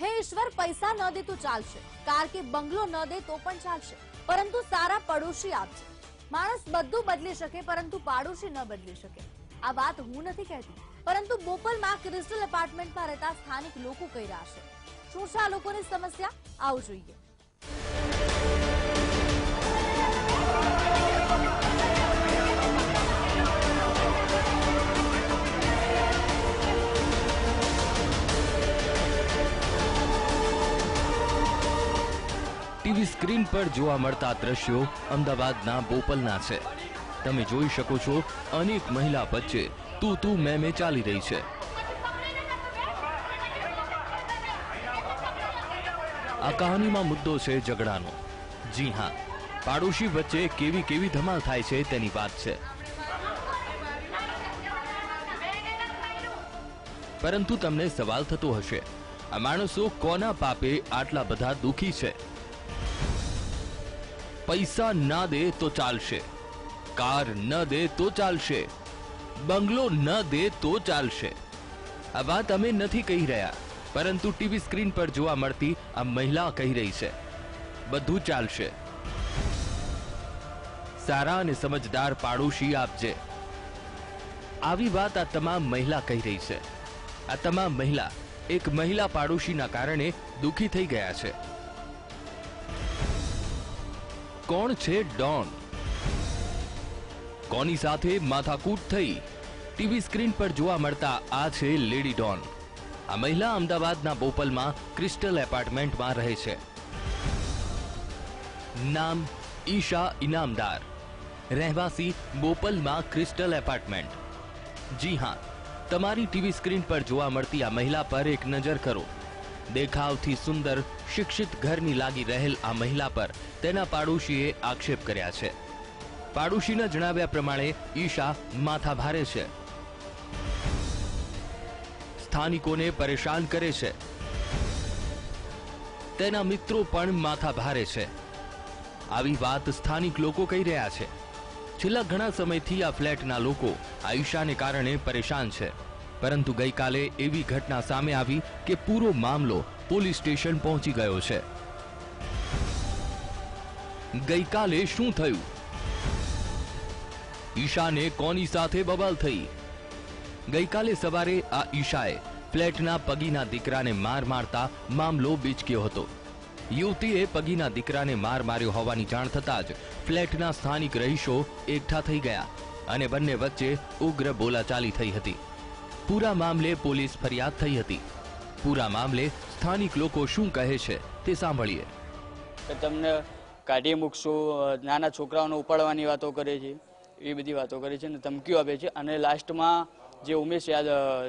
हे ईश्वर पैसा न दे तो चालशे, कार के बंगलो न दे तो पण चालशे, परंतु सारा पड़ोशी आपशे। माणस बधुं बदली शके परंतु पाड़ोशी न बदली शके। आ वात हूँ नथी कहती, परंतु बोपल में क्रिस्टल एपार्टमेंट में रहता स्थानिक लोको कही रह्या छे। शुं छे आ लोकोनी समस्या? आवो जोईए। टीवी स्क्रीन पर जोवा मळता दृश्यो अमदावादना बोपलना छे। तमे जोई शको छो अनेक महिला वच्चे तू तू मैं चाली रही छे। आ कहानीमां मुद्दो छे झगड़ानो। जी हाँ, पाड़ोशी वच्चे केवी धमाल थाय छे तेनी वात छे। परंतु तमने सवाल थतो हशे, आ माणसो कोना पापे आटला बधा दुखी छे? पैसा ना दे तो चालशे, कार न दे तो चालशे, बंगलो न दे तो चालशे। आ वात अमे नथी कही रह्या, परंतु टीवी स्क्रीन पर जोवा मळती आ महिला कही रही छे बधुं चालशे। सारा अने समझदार पाड़ोशी आपजे। आवी वात आ तमाम महिला कही रही छे। आ तमाम महिला एक महिला पाड़ोशीना कारणे दुखी थई गया छे। कौन छे डॉन? कोनी साथे माथाकूट थई? टीवी स्क्रीन पर जोवा मळता आ छे लेडी डॉन। आ महिला अमदावादना बोपलमां क्रिस्टल एपार्टमेंटमां रहे छे। नाम ईशा इनामदार, રહેવાસી બોપલमां क्रिस्टल एपार्टमेंट। जी हाँ, तमारी टीवी स्क्रीन पर जोवा मळती आ महिला पर एक नजर करो। देखावथी सुंदर शिक्षित घरनी लागी रहेल आ महिला पर तेना पाड़ोशीए आक्षेप कर्या छे। पाड़ोशीना जणाव्या प्रमाणे ईशा माथाभारे छे, स्थानिकोने परेशान करे छे, तेना मित्रो पण माथाभारे छे। आवी वात स्थानिक लोको कही रह्या छे। छेल्ला घणा समयथी आ फ्लेटना लोको ईशाने कारणे परेशान छे, परंतु गई काले एवी घटना सामे आवी के पूरो मामलो पुलिस स्टेशन पहुंची गयो छे। गई काले शुं थयुं? ईशाने कोनी साथे बबाल थई? गई काले सवारे आ ईशाए फ्लेटना पगीना दीकराने मार मारता मामलो बीचक्यो हतो। युवतीए पगीना दीकराने मार मार्यो होवानी जाण थता ज फ्लेटना स्थानिक रहीशो एकठा थई गया अने बंने वच्चे उग्र बोलाचाली थई हती। पूरा मामले पुलिस फरियाद थई हती। पूरा मामले स्थानिक लोको शुं कहे छे ते सांभळीए। तमने काढी मुकशो, नाना छोकराओने उपाडवानी वातो करे छे, ए बधी वातो करे छे ने धमकीओ आपे छे। अने लास्टमां जे उमेश याद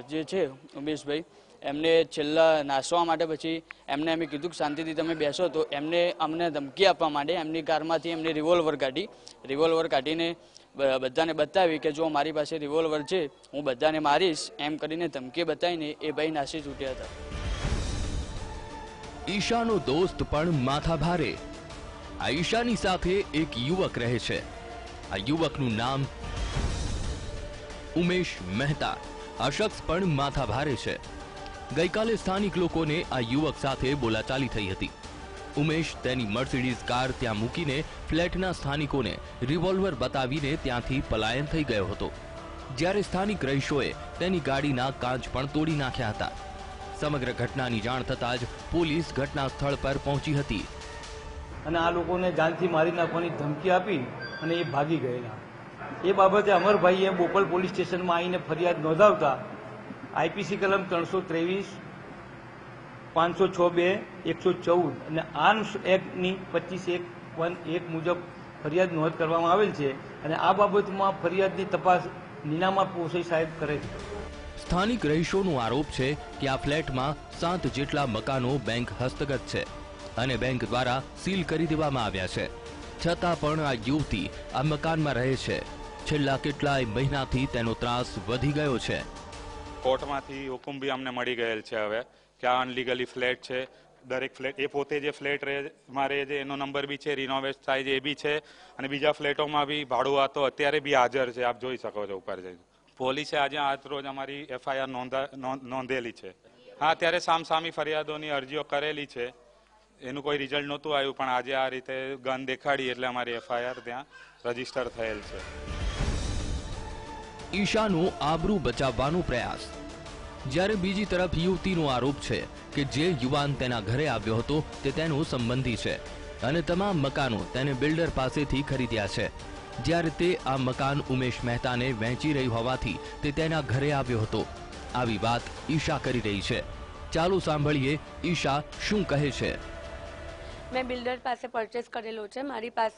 जे छे उमेश भाई, एमने छेल्ला नासवा माटे पछी एमने अमे कीधुं के शांतिथी तमे बेसो, तो एमने अमने धमकी आपवा माटे एमनी कारमांथी एमने रिवोल्वर काढीने બધાને બતાવી કે જો મારી પાસે રિવોલ્વર છે હું બધાને મારીશ એમ કરીને ધમકી બતાવીને એ ભાઈ નાસી છૂટ્યા હતા। ઈશાનો દોસ્ત પણ માથાભારે। આ ઈશાની સાથે એક યુવક રહે છે। આ યુવકનું નામ ઉમેશ મહેતા। આ શખ્સ પણ માથાભારે છે। ગઈકાલે સ્થાનિક લોકોને આ યુવક સાથે બોલાચાલી થઈ હતી। उमेश तेनी मर्सिडीज कार त्यां मूकीने फ्लेटना स्थानिकोने रिवोल्वर बतावीने त्यांथी पलायन थई गयो हतो। ज्यारे स्थानिक रहीशोए तेनी गाड़ीना कांच पण तोड़ी नाख्या हता। समग्र घटनानी जाण थतां ज पोलीस घटना स्थळ पर पहोंची हती अने आ लोकोने जानथी मारी नाखवानी धमकी आपी अने ए भागी गयेला। ए बाबते अमरभाईए बोपल पोलीस स्टेशनमां आवीने फरियाद नोंधावता आईपीसी कलम 323 506-2, 114 અને આર્મ્સ એક્ટની 25-1-1 મુજબ ફરિયાદ નોંધ કરવામાં આવેલ છે અને આ બાબતમાં ફરિયાદની તપાસ નીનામા પોસઈ સાહેબ કરે છે। સ્થાનિક રહીશોનો આરોપ છે કે આ ફ્લેટમાં 7 જેટલા મકાનો બેંક હસ્તગત છે અને બેંક દ્વારા સીલ કરી દેવામાં આવ્યા છે, છતાં પણ આ યુવતી આ મકાનમાં રહે છે। છેલ્લા કેટલાય મહિનાથી તેનો ત્રાસ વધી ગયો છે। કોર્ટમાંથી હુકમ બી અમને મળી ગયેલ છે હવે क्या अनलीगली फ्लेट है। दरेक फ्लेट ए पोते जे फ्लेट रहे जे एनो नंबर भी है, रिनोवेट थाय जे भी है और बीजा फ्लेटों में भी भाड़ू आ तो अत्यारे भी हाजर है। आप जोई सको छो ऊपर जाइने। पोलीसे आज आज रोज अमारी एफआईआर नोंधेली है। हाँ त्यारे सामसामी फरियादोनी अर्जीओ करेली छे एनु कोई रिजल्ट नहोतुं आव्युं पण आजे आ रीते गन देखाडी एटले अमारी एफआईआर त्यां रजिस्टर थयेल छे। ईशानो आबरू बचाववानो प्रयास। જ્યારે બીજી તરફ યુવતીનો આરોપ છે કે જે યુવાન તેના ઘરે આવ્યો હતો તે તેનો સંબંધી છે અને તમામ મકાનો તેને બિલ્ડર પાસેથી ખરીદ્યા છે। જ્યારે તે આ મકાન ઉમેશ મહેતાને વેચી રહી હોવાથી તે તેના ઘરે આવ્યો હતો આવી વાત ઈશા કરી રહી છે। ચાલો સાંભળીએ ઈશા શું કહે છે। मैं बिल्डर पास परचेस करेलो है, मारी पास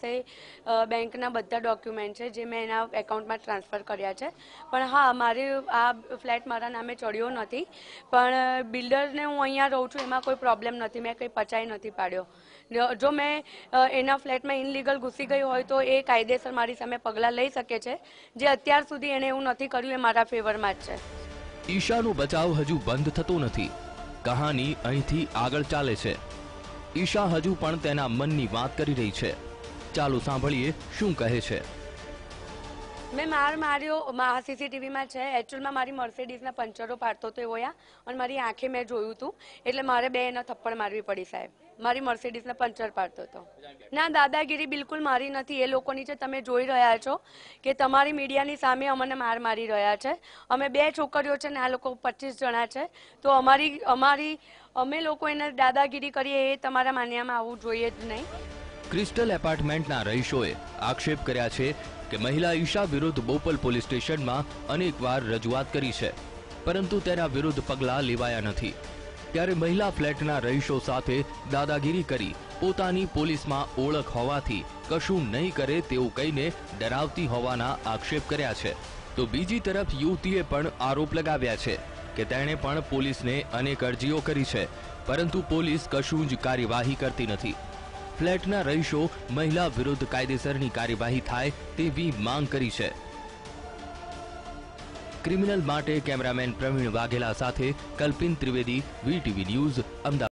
बैंक बधा डॉक्यूमेंट है जे मैं एना एकाउंट में ट्रांसफर कर्या छे। पण हाँ मारे आ फ्लैट मारा नामे चढ़ियो नथी पण बिल्डर ने हूँ अहींया रहूं छूं एमां कोई प्रॉब्लम नहीं। मैं कई पचाई नहीं पाड्यो। जो मैं एना फ्लैट में इनलीगल घुसी गई होय तो ए कायदेसर मारी सामे पगला लई सके छे जे अत्यार सुधी एणे एवुं नथी कर्युं ए मारा फेवर मां ज छे। ईशानो बचाव हजू बंध थतो नथी। कहानी अहींथी आगळ चाले छे। ईशा हजू पण तेना मननी बात करी रही है। चालो सांभळीए शुं कहे छे। मैं मार मार्यो सीसीटीवी में है। एक्चुअल में मारी मर्सिडीज ना पंचरो पाड़तो तो होया और मारी आँखें मैं जोयुं तू एटले मारे बे एना थप्पड़ मारवी पड़ी। साहेब मारी मर्सिडीज ना पंचर पाड़तो तो ना दादागिरी बिलकुल मारी नथी। ए लोकोनी छे तमे जोई रह्या छो के तमारी मीडिया नी सामे अमने मार मारी रह्या छे। अमे बे छोकरीओ छे ने आ लोको 25 जणा छे तो अमे लोको एने दादागिरी करीए ए तमारा मान्यामां आवुं जोईए ज नहीं। क्रिस्टल एपार्टमेंट ना रहीशोए आक्षेप कर्या छे के महिला ईशा विरुद्ध बोपल पुलिस स्टेशन में अनेकवार रजूआत करी है परंतु तेना विरुद्ध पगला लेवाया नहीं। त्यारे महिला फ्लेटना रहीशो साथे दादागिरी करी पोतानी पुलिस में ओळख होवाथी कशुं नहीं करे तेवुं कहीने डरावती होवाना आक्षेप कर्या छे। तो बीजी तरफ युवतीए पण आरोप लगाव्या छे के तेणे पण पुलिस ने अनेक अरजीओ करी है परंतु पुलिस कशुं ज कार्यवाही करती नथी। फ्लेटना रहीशो महिला विरुद्ध कायदेसरनी कार्यवाही थाय तेवी मांग करी छे। क्रिमिनल माटे कैमरामैन प्रवीण वाघेला साथे कल्पीन त्रिवेदी वीटीवी न्यूज अहमदाबाद।